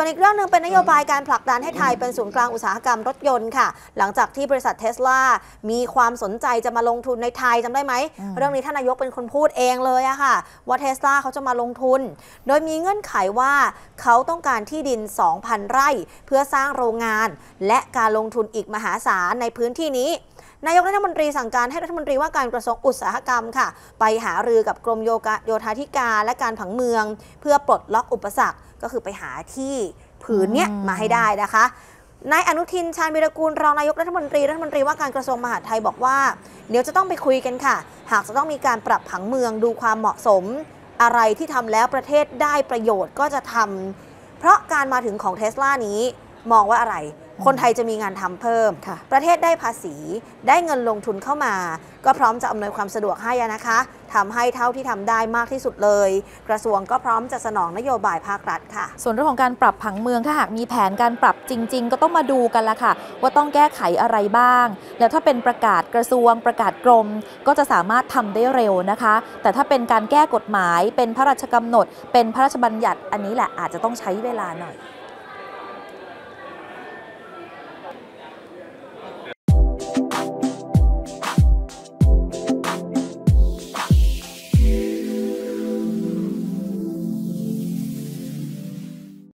ส่วนอีกเรื่องหนึ่งเป็นนโยบายการผลักดันให้ไทยเป็นศูนย์กลางอุตสาหกรรมรถยนต์ค่ะหลังจากที่บริษัทเทสลามีความสนใจจะมาลงทุนในไทยจำได้ไหมเรื่องนี้ท่านนายกเป็นคนพูดเองเลยอะค่ะว่าเทสลาเขาจะมาลงทุนโดยมีเงื่อนไขว่าเขาต้องการที่ดิน 2,000 ไร่เพื่อสร้างโรงงานและการลงทุนอีกมหาศาลในพื้นที่นี้นายกรัฐมนตรีสั่งการให้รัฐมนตรีว่าการกระทรวงอุตสาหกรรมค่ะไปหารือกับกรมโยธาธิการและการผังเมืองเพื่อปลดล็อกอุปสรรคก็คือไปหาที่ผืนเนี้ยมาให้ได้นะคะนายอนุทินชาญวิรากูลรองนายกรัฐมนตรีว่าการกระทรวงมหาดไทยบอกว่าเดี๋ยวจะต้องไปคุยกันค่ะหากจะต้องมีการปรับผังเมืองดูความเหมาะสมอะไรที่ทำแล้วประเทศได้ประโยชน์ก็จะทำเพราะการมาถึงของเทสลานี้มองว่าอะไรคนไทยจะมีงานทำเพิ่มประเทศได้ภาษีได้เงินลงทุนเข้ามาก็พร้อมจะอำนวยความสะดวกให้นะคะทำให้เท่าที่ทำได้มากที่สุดเลยกระทรวงก็พร้อมจะสนองนโยบายภาครัฐค่ะส่วนเรื่องของการปรับผังเมืองถ้าหากมีแผนการปรับจริงๆก็ต้องมาดูกันละค่ะว่าต้องแก้ไขอะไรบ้างแล้วถ้าเป็นประกาศกระทรวงประกาศกรมก็จะสามารถทำได้เร็วนะคะแต่ถ้าเป็นการแก้กฎหมายเป็นพระราชกำหนดเป็นพระราชบัญญัติอันนี้แหละอาจจะต้องใช้เวลาหน่อย